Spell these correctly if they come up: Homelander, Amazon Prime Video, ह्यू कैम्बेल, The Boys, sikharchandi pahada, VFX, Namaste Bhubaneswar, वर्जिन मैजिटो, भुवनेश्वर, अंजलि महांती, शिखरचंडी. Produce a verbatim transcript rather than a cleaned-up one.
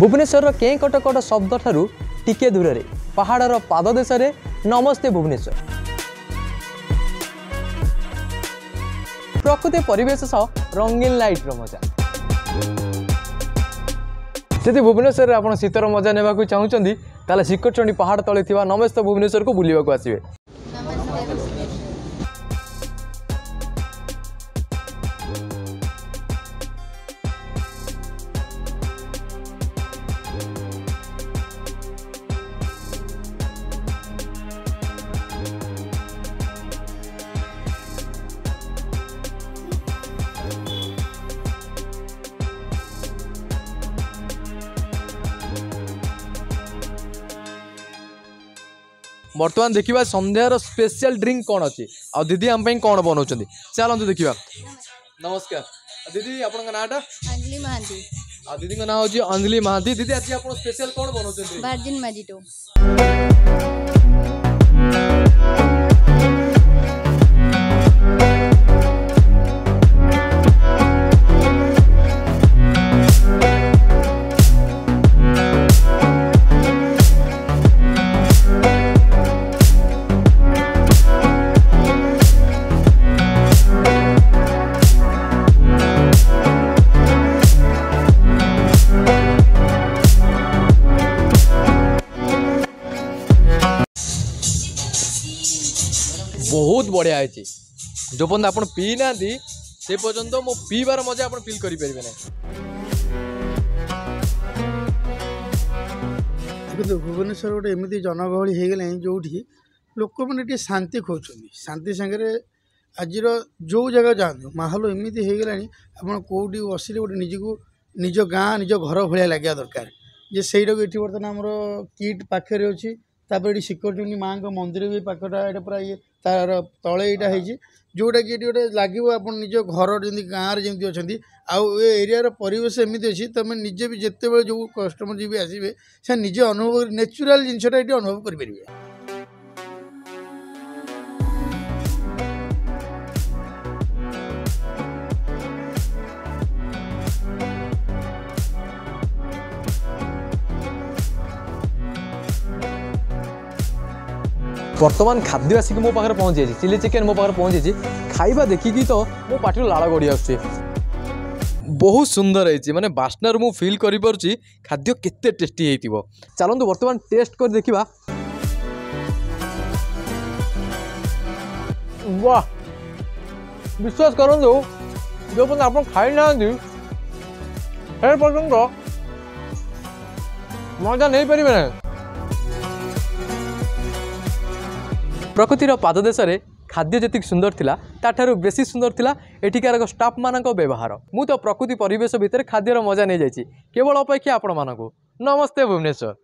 भुवनेश्वर के cut cut शब्द ठारू टिके दूर रे पहाड़र पाद देश रे नमस्ते भुवनेश्वर। प्रकृति परिवेश रंगीन लाइट मजा यदि भुवनेश्वर आप शीतर मजा ने चाहते ताले शिखरचंडी पहाड़ तले थिवा नमस्ते भुवनेश्वर को बुलवाक आसवे। बर्तमान देखा संध्यार स्पेशल ड्रिंक कौन अच्छी आ दीदी आम कौन बनाऊँ चलते देखा। नमस्कार दीदी आप नाटा अंजलि महांती आ दीदी ना हूँ अंजलि महांती। दीदी आज आप स्पेशल कौन बनाऊँ वर्जिन मैजिटो। बहुत बढ़िया है जो पर्यटन आप पी ना से पर्यटन मो पीबार मजा आप फिल करें ना। भुवनेश्वर गोटे एमती जनगहली होगला जोटी लोक मैंने शांति खोजते शांति सांगे आज जो जगह जातु माहौल एमती होगला आप कौटी बस गोटे निजको निज गाँ निज घर भाया लगे दरकार जे से बर्तमान आमर किट पाखे अच्छी तापर शिखरचंडी माँ मंदिर भी पाखटा ये पूरा ये तार तले यहाँ है जोटा कि गोटे लगे आप निज घर जमी गाँव जमी अच्छा आरिया परेश एमती अच्छी तुम निजे भी जिते बड़े जो कस्टमर जी भी आसवे से निजे अनुभव नेचुराल जिनसटा ये अनुभव करेंगे। बर्तमान खाद्य आसिक मो पाखे पहुँची जाए चिली चिकेन मो पाखे पहुँची खाइबा देखिकी तो मो पाटी लाड़ गड़ी आस बहुत सुंदर है माने बास्नार मु फील करि परछि खाद्य केते टेस्टी हेतिबो। चलंतु बर्तमान टेस्ट कर देखिबा। वाह विश्वास करंतु जो पण आपण खाइ ना दि हे पर्यंत मजा नहीं परिबे ना। प्रकृतिर पाद देश रे खाद्य जतिक सुंदर थिला ताठारु बेसी सुंदर थिला एठिकार स्टाफ मानक व्यवहार। मु तो प्रकृति परिवेश भितर खाद्यर मजा नहीं जाइछि केवल अपेक्षा आपण मानक। नमस्ते भुवनेश्वर।